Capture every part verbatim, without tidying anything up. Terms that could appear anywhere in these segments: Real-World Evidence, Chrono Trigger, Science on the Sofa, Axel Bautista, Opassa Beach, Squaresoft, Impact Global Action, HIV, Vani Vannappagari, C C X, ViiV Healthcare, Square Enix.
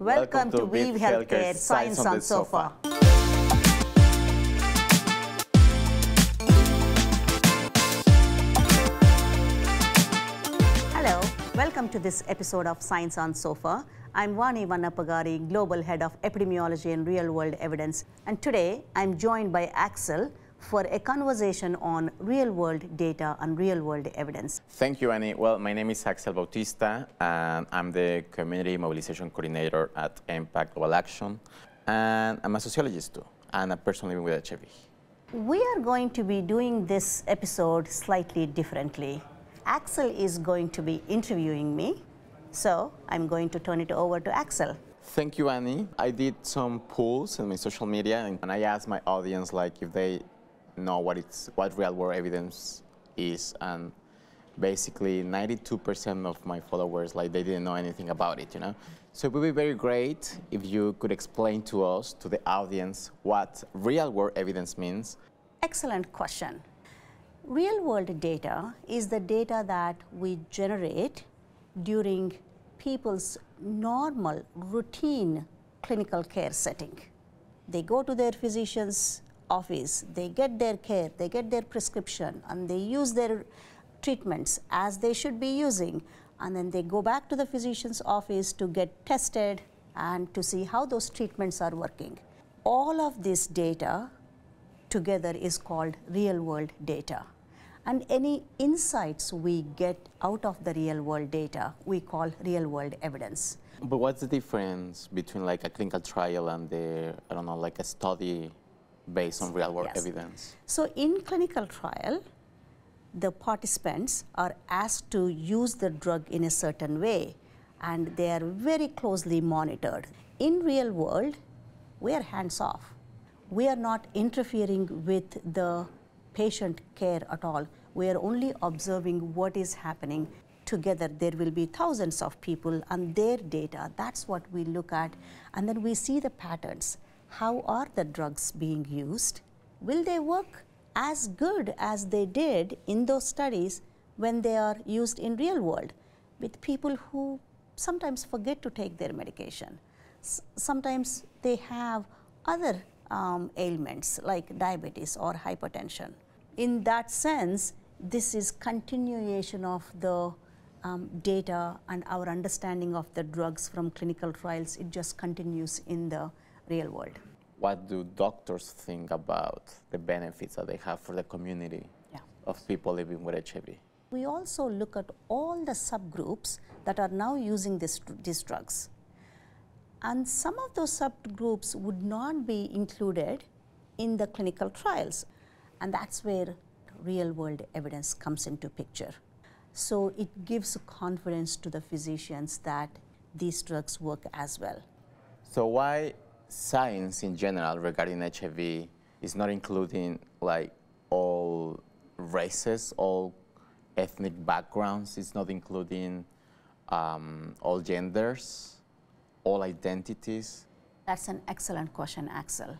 Welcome, Welcome to, to ViiV Healthcare, Healthcare Science on the Sofa. Hello, welcome to this episode of Science on Sofa. I'm Vani Vannappagari, Global Head of Epidemiology and Real World Evidence. And today I'm joined by Axel for a conversation on real-world data and real-world evidence. Thank you, Annie. Well, my name is Axel Bautista, and I'm the Community Mobilization Coordinator at Impact Global Action. And I'm a sociologist, too, and a person living with H I V. We are going to be doing this episode slightly differently. Axel is going to be interviewing me, so I'm going to turn it over to Axel. Thank you, Annie. I did some polls in my social media, and I asked my audience, like, if they know what it's what real-world evidence is, and basically ninety-two percent of my followers, like, they didn't know anything about it, you know. So it would be very great if you could explain to us, to the audience, what real-world evidence means. Excellent question. Real-world data is the data that we generate during people's normal, routine clinical care setting. They go to their physicians' office, they get their care, they get their prescription, and they use their treatments as they should be using, and then they go back to the physician's office to get tested and to see how those treatments are working. All of this data together is called real-world data, and any insights we get out of the real-world data we call real-world evidence. But what's the difference between, like, a clinical trial and the, I don't know, like a study based on real-world yes. evidence? So in clinical trial, the participants are asked to use the drug in a certain way, and they are very closely monitored. In real world, we are hands-off. We are not interfering with the patient care at all. We are only observing what is happening. Together, there will be thousands of people and their data. That's what we look at, and then we see the patterns. How are the drugs being used? Will they work as good as they did in those studies when they are used in real world with people who sometimes forget to take their medication? S- sometimes they have other um, ailments like diabetes or hypertension. In that sense, this is continuation of the Um, data and our understanding of the drugs from clinical trials. It just continues in the real world. What do doctors think about the benefits that they have for the community yeah. of people living with H I V? We also look at all the subgroups that are now using this, these drugs. And some of those subgroups would not be included in the clinical trials. And that's where real world evidence comes into picture. So it gives confidence to the physicians that these drugs work as well. So why science in general regarding H I V is not including, like, all races, all ethnic backgrounds, it's not including um, all genders, all identities? That's an excellent question, Axel.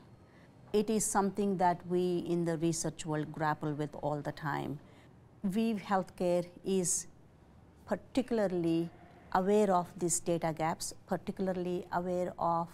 It is something that we in the research world grapple with all the time. ViiV Healthcare is particularly aware of these data gaps, particularly aware of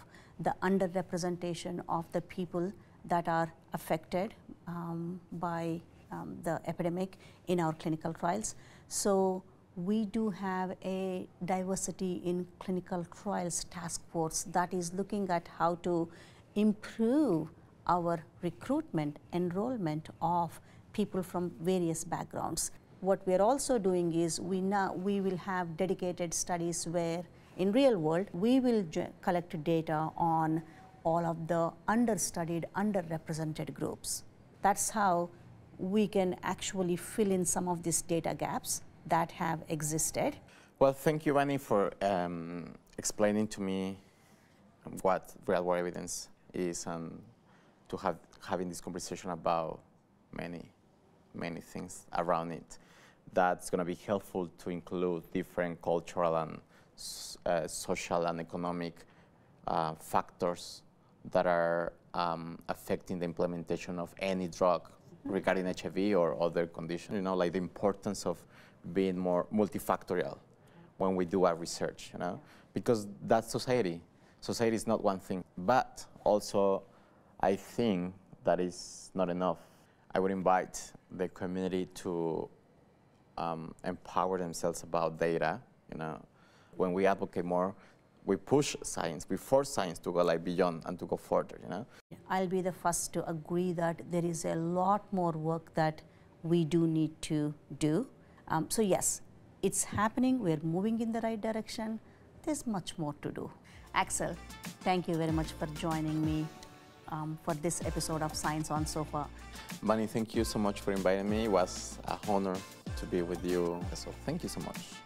the underrepresentation of the people that are affected um, by um, the epidemic in our clinical trials. So we do have a diversity in clinical trials task force that is looking at how to improve our recruitment, enrollment of people from various backgrounds. What we are also doing is we now we will have dedicated studies where in real world we will collect data on all of the understudied, underrepresented groups. That's how we can actually fill in some of these data gaps that have existed. Well, thank you, Vani, for um, explaining to me what real world evidence is, and to have having this conversation about many many things around it that's going to be helpful to include different cultural and uh, social and economic uh, factors that are um, affecting the implementation of any drug mm-hmm. regarding H I V or other conditions. You know, like the importance of being more multifactorial when we do our research, you know, because that's society. society is not one thing. But also, I think that is not enough. I would invite the community to um, empower themselves about data. You know, when we advocate more, we push science, we force science to go like beyond and to go further, you know. I'll be the first to agree that there is a lot more work that we do need to do. Um, so yes, it's happening, we're moving in the right direction. There's much more to do. Axel, thank you very much for joining me um, for this episode of Science on Sofa. Vani, thank you so much for inviting me. It was an honor to be with you. So thank you so much.